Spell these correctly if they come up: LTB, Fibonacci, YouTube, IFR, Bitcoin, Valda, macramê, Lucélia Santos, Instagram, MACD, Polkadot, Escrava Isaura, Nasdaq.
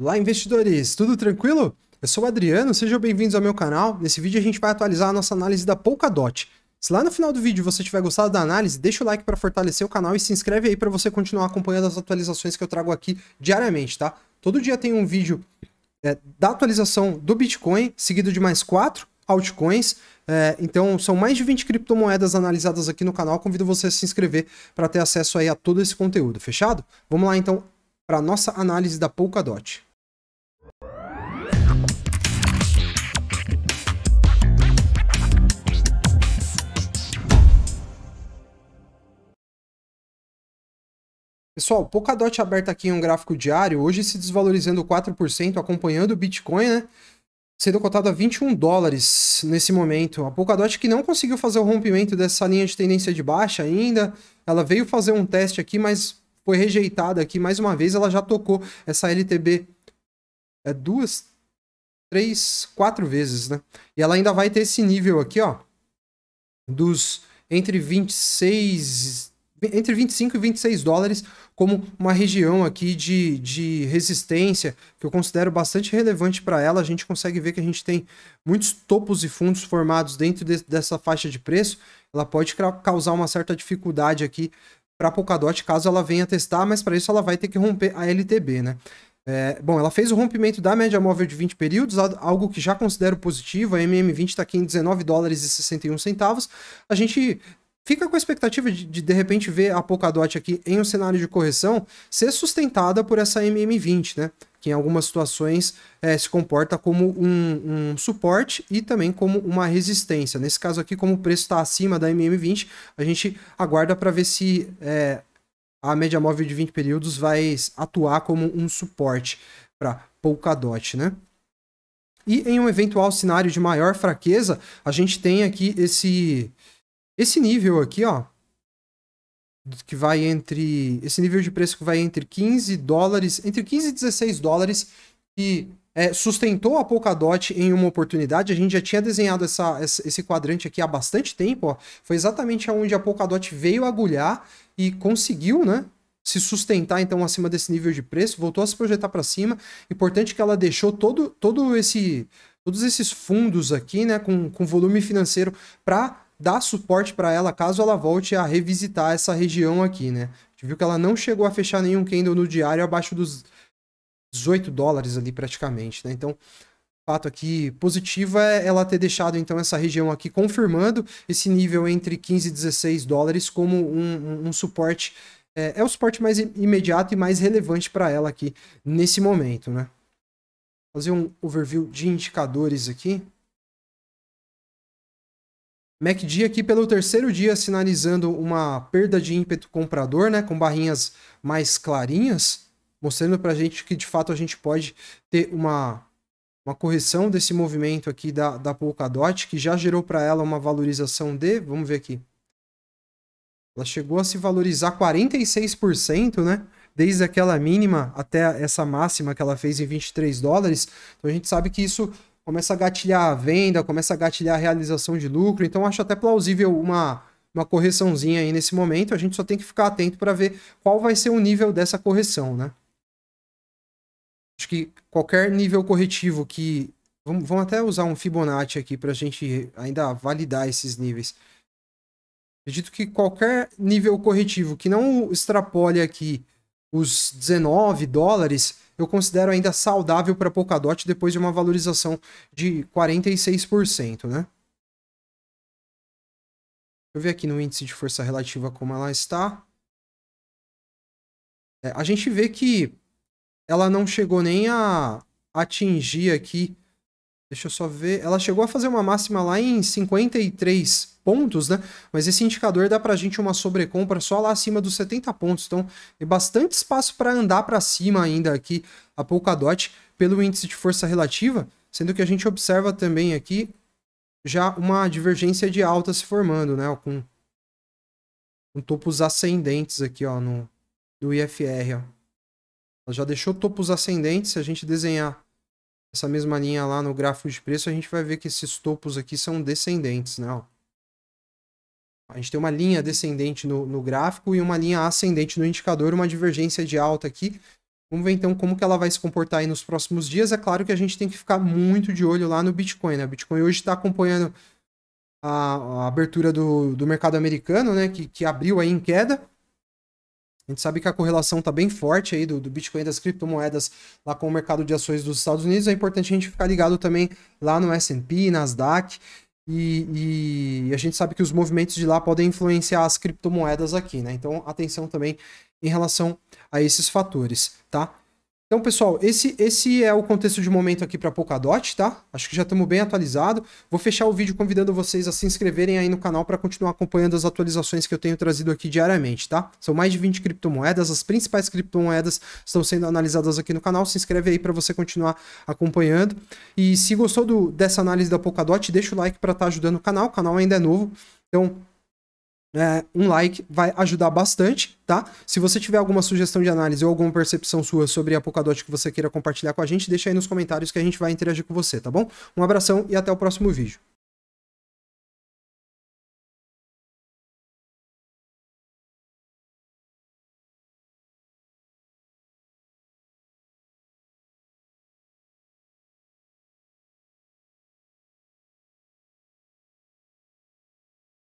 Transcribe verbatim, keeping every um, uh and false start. Olá, investidores! Tudo tranquilo? Eu sou o Adriano, sejam bem-vindos ao meu canal. Nesse vídeo a gente vai atualizar a nossa análise da Polkadot. Se lá no final do vídeo você tiver gostado da análise, deixa o like para fortalecer o canal e se inscreve aí para você continuar acompanhando as atualizações que eu trago aqui diariamente, tá? Todo dia tem um vídeo é, da atualização do Bitcoin, seguido de mais quatro altcoins. É, então são mais de vinte criptomoedas analisadas aqui no canal. Convido você a se inscrever para ter acesso aí a todo esse conteúdo, fechado? Vamos lá então para a nossa análise da Polkadot. Pessoal, Polkadot aberta aqui em um gráfico diário, hoje se desvalorizando quatro por cento, acompanhando o Bitcoin, né? Sendo cotado a vinte e um dólares nesse momento. A Polkadot que não conseguiu fazer o rompimento dessa linha de tendência de baixa ainda, ela veio fazer um teste aqui, mas foi rejeitada aqui mais uma vez, ela já tocou essa L T B é, duas, três, quatro vezes, né? E ela ainda vai ter esse nível aqui, ó, dos entre vinte e seis... entre vinte e cinco e vinte e seis dólares como uma região aqui de, de resistência que eu considero bastante relevante para ela. A gente consegue ver que a gente tem muitos topos e fundos formados dentro de, dessa faixa de preço. Ela pode causar uma certa dificuldade aqui para a Polkadot caso ela venha testar, mas para isso ela vai ter que romper a L T B, né? É, bom, ela fez o rompimento da média móvel de vinte períodos, algo que já considero positivo. A M M vinte está aqui em dezenove dólares e sessenta e um centavos. A gente fica com a expectativa de, de, de repente, ver a Polkadot aqui em um cenário de correção ser sustentada por essa M M vinte, né? Que em algumas situações é, se comporta como um, um suporte e também como uma resistência. Nesse caso aqui, como o preço está acima da M M vinte, a gente aguarda para ver se é, a média móvel de vinte períodos vai atuar como um suporte para Polkadot, né? E em um eventual cenário de maior fraqueza, a gente tem aqui esse... Esse nível aqui, ó, que vai entre... Esse nível de preço que vai entre quinze dólares... Entre quinze e dezesseis dólares, que é, sustentou a Polkadot em uma oportunidade. A gente já tinha desenhado essa, esse quadrante aqui há bastante tempo, ó. Foi exatamente onde a Polkadot veio agulhar e conseguiu, né, se sustentar, então, acima desse nível de preço. Voltou a se projetar para cima. Importante que ela deixou todo, todo esse, todos esses fundos aqui, né, com, com volume financeiro para dar suporte para ela caso ela volte a revisitar essa região aqui, né? A gente viu que ela não chegou a fechar nenhum candle no diário abaixo dos dezoito dólares ali praticamente, né? Então, fato aqui positivo é ela ter deixado então essa região aqui confirmando esse nível entre quinze e dezesseis dólares como um, um, um suporte, é, é o suporte mais imediato e mais relevante para ela aqui nesse momento, né? Fazer um overview de indicadores aqui. M A C D aqui pelo terceiro dia sinalizando uma perda de ímpeto comprador, né, com barrinhas mais clarinhas, mostrando pra gente que de fato a gente pode ter uma, uma correção desse movimento aqui da, da Polkadot, que já gerou para ela uma valorização de, vamos ver aqui, ela chegou a se valorizar quarenta e seis por cento, né, desde aquela mínima até essa máxima que ela fez em vinte e três dólares, então a gente sabe que isso começa a gatilhar a venda, começa a gatilhar a realização de lucro, então acho até plausível uma, uma correçãozinha aí nesse momento, a gente só tem que ficar atento para ver qual vai ser o nível dessa correção, né? Acho que qualquer nível corretivo que... Vamos, vamos até usar um Fibonacci aqui para a gente ainda validar esses níveis. Acredito que qualquer nível corretivo que não extrapole aqui os dezenove dólares... eu considero ainda saudável para a Polkadot depois de uma valorização de quarenta e seis por cento, né? Deixa eu ver aqui no índice de força relativa como ela está. É, a gente vê que ela não chegou nem a atingir aqui. Deixa eu só ver. Ela chegou a fazer uma máxima lá em cinquenta e três pontos, né? Mas esse indicador dá pra gente uma sobrecompra só lá acima dos setenta pontos. Então, tem bastante espaço para andar para cima ainda aqui a Polkadot pelo índice de força relativa, sendo que a gente observa também aqui já uma divergência de alta se formando, né? Com, com topos ascendentes aqui, ó, no, no I F R, ó. Ela já deixou topos ascendentes. Se a gente desenhar essa mesma linha lá no gráfico de preço, a gente vai ver que esses topos aqui são descendentes, né? Ó. A gente tem uma linha descendente no, no gráfico e uma linha ascendente no indicador, uma divergência de alta aqui. Vamos ver então como que ela vai se comportar aí nos próximos dias. É claro que a gente tem que ficar muito de olho lá no Bitcoin, né? O Bitcoin hoje está acompanhando a, a abertura do, do mercado americano, né? Que, que abriu aí em queda. A gente sabe que a correlação está bem forte aí do, do Bitcoin e das criptomoedas lá com o mercado de ações dos Estados Unidos. É importante a gente ficar ligado também lá no S and P, Nasdaq. E, e a gente sabe que os movimentos de lá podem influenciar as criptomoedas aqui, né? Então, atenção também em relação a esses fatores, tá? Então, pessoal, esse, esse é o contexto de momento aqui para Polkadot, tá? Acho que já estamos bem atualizados. Vou fechar o vídeo convidando vocês a se inscreverem aí no canal para continuar acompanhando as atualizações que eu tenho trazido aqui diariamente, tá? São mais de vinte criptomoedas, as principais criptomoedas estão sendo analisadas aqui no canal. Se inscreve aí para você continuar acompanhando. E se gostou do, dessa análise da Polkadot, deixa o like para estar ajudando o canal. O canal ainda é novo, então... É, um like vai ajudar bastante, tá? Se você tiver alguma sugestão de análise ou alguma percepção sua sobre a Polkadot que você queira compartilhar com a gente, deixa aí nos comentários que a gente vai interagir com você, tá bom? Um abração e até o próximo vídeo.